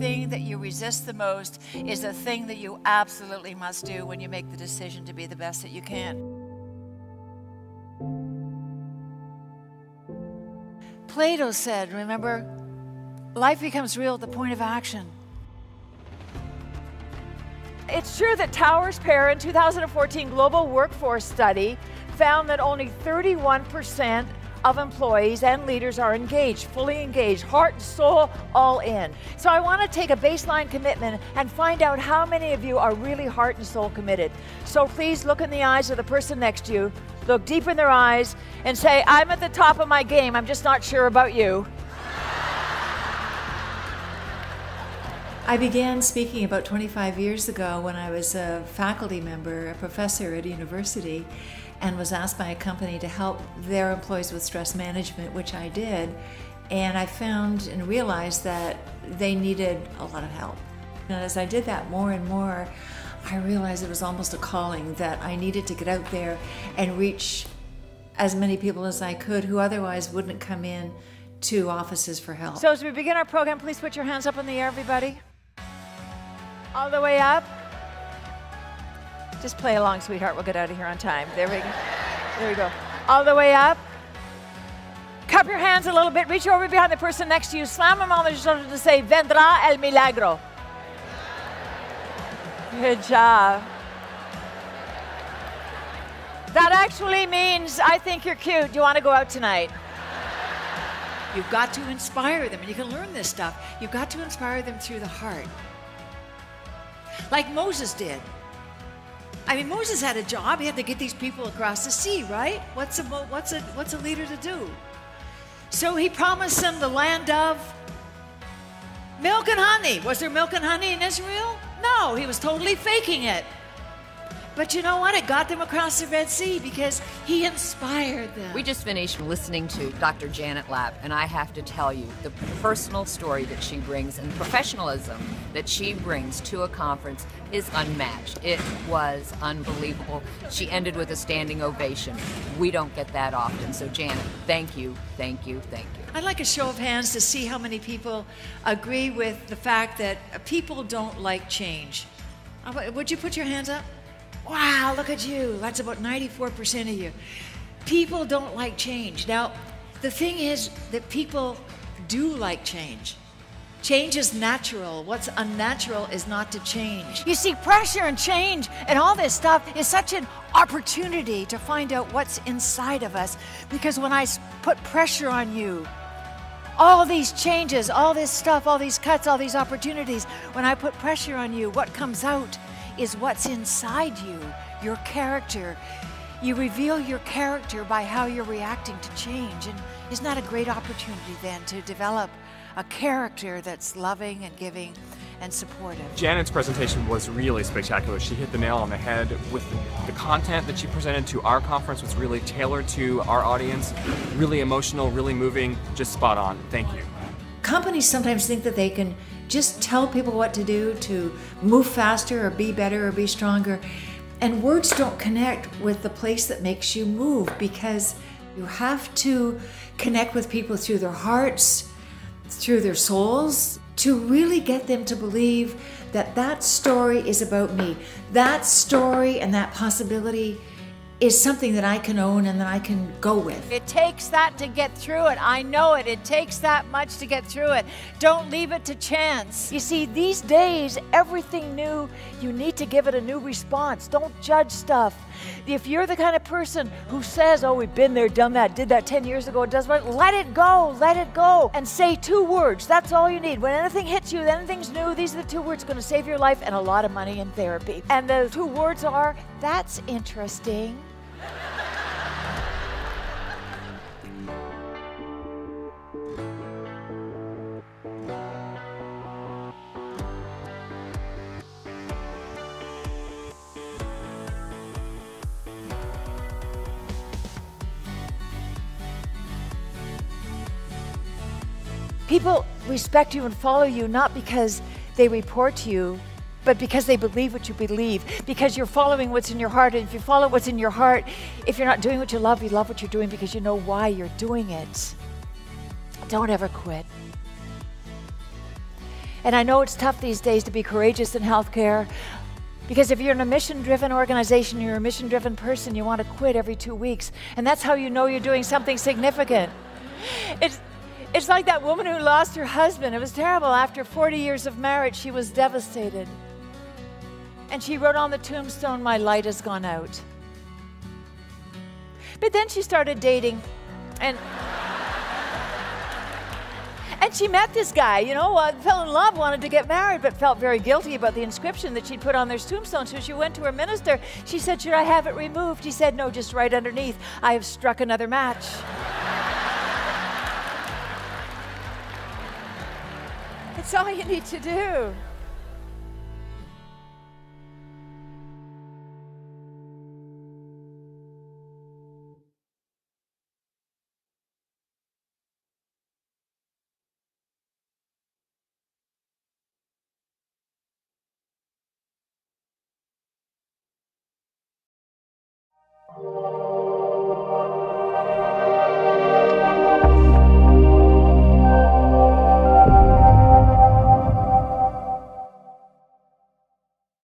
thing that you resist the most is the thing that you absolutely must do when you make the decision to be the best that you can. Plato said, remember, life becomes real at the point of action. It's true that Towers Perrin 2014 Global Workforce Study found that only 31% of employees and leaders are engaged, fully engaged, heart and soul, all in. So I want to take a baseline commitment and find out how many of you are really heart and soul committed. So please look in the eyes of the person next to you, look deep in their eyes, and say, I'm at the top of my game, I'm just not sure about you. I began speaking about 25 years ago when I was a faculty member, a professor at a university, and was asked by a company to help their employees with stress management, which I did. And I found and realized that they needed a lot of help. And as I did that more and more, I realized it was almost a calling that I needed to get out there and reach as many people as I could who otherwise wouldn't come in to offices for help. So as we begin our program, please put your hands up in the air, everybody. All the way up. Just play along, sweetheart. We'll get out of here on time. There we go. There we go. All the way up. Cup your hands a little bit. Reach over behind the person next to you. Slam them on the shoulder to say, Vendrá el milagro. Good job. That actually means, I think you're cute. You want to go out tonight? You've got to inspire them, and you can learn this stuff. You've got to inspire them through the heart. Like Moses did. I mean, Moses had a job. He had to get these people across the sea, right? What's a leader to do? So he promised them the land of milk and honey. Was there milk and honey in Israel? No, he was totally faking it. But you know what? It got them across the Red Sea because he inspired them. We just finished listening to Dr. Janet Lapp, and I have to tell you the personal story that she brings and the professionalism that she brings to a conference is unmatched. It was unbelievable. She ended with a standing ovation. We don't get that often. So Janet, thank you, thank you, thank you. I'd like a show of hands to see how many people agree with the fact that people don't like change. Would you put your hands up? Wow, look at you. That's about 94% of you. People don't like change. Now, the thing is that people do like change. Change is natural. What's unnatural is not to change. You see, pressure and change and all this stuff is such an opportunity to find out what's inside of us. Because when I put pressure on you, all these changes, all this stuff, all these cuts, all these opportunities, when I put pressure on you, what comes out is what's inside you, your character. You reveal your character by how you're reacting to change. And isn't that a great opportunity then to develop a character that's loving and giving and supportive? Janet's presentation was really spectacular. She hit the nail on the head with the content that she presented to our conference was really tailored to our audience, really emotional, really moving, just spot on. Thank you. Companies sometimes think that they can just tell people what to do to move faster or be better or be stronger. And words don't connect with the place that makes you move because you have to connect with people through their hearts, through their souls, to really get them to believe that that story is about me. That story and that possibility is something that I can own and that I can go with. It takes that to get through it. I know it. It takes that much to get through it. Don't leave it to chance. You see, these days, everything new, you need to give it a new response. Don't judge stuff. If you're the kind of person who says, oh, we've been there, done that, did that 10 years ago, it doesn't matter, let it go, and say 2 words. That's all you need. When anything hits you, anything's new, these are the 2 words going to save your life and a lot of money in therapy. And the 2 words are, that's interesting. People respect you and follow you not because they report to you, but because they believe what you believe, because you're following what's in your heart. And if you follow what's in your heart, if you're not doing what you love what you're doing because you know why you're doing it. Don't ever quit. And I know it's tough these days to be courageous in healthcare, because if you're in a mission-driven organization, you're a mission-driven person, you want to quit every 2 weeks. And that's how you know you're doing something significant. It's like that woman who lost her husband. It was terrible. After 40 years of marriage, she was devastated. And she wrote on the tombstone, "My light has gone out." But then she started dating, and she met this guy, you know, fell in love, wanted to get married, but felt very guilty about the inscription that she'd put on their tombstone. So she went to her minister. She said, "Should I have it removed?" He said, "No, just right underneath, I have struck another match." It's all you need to do.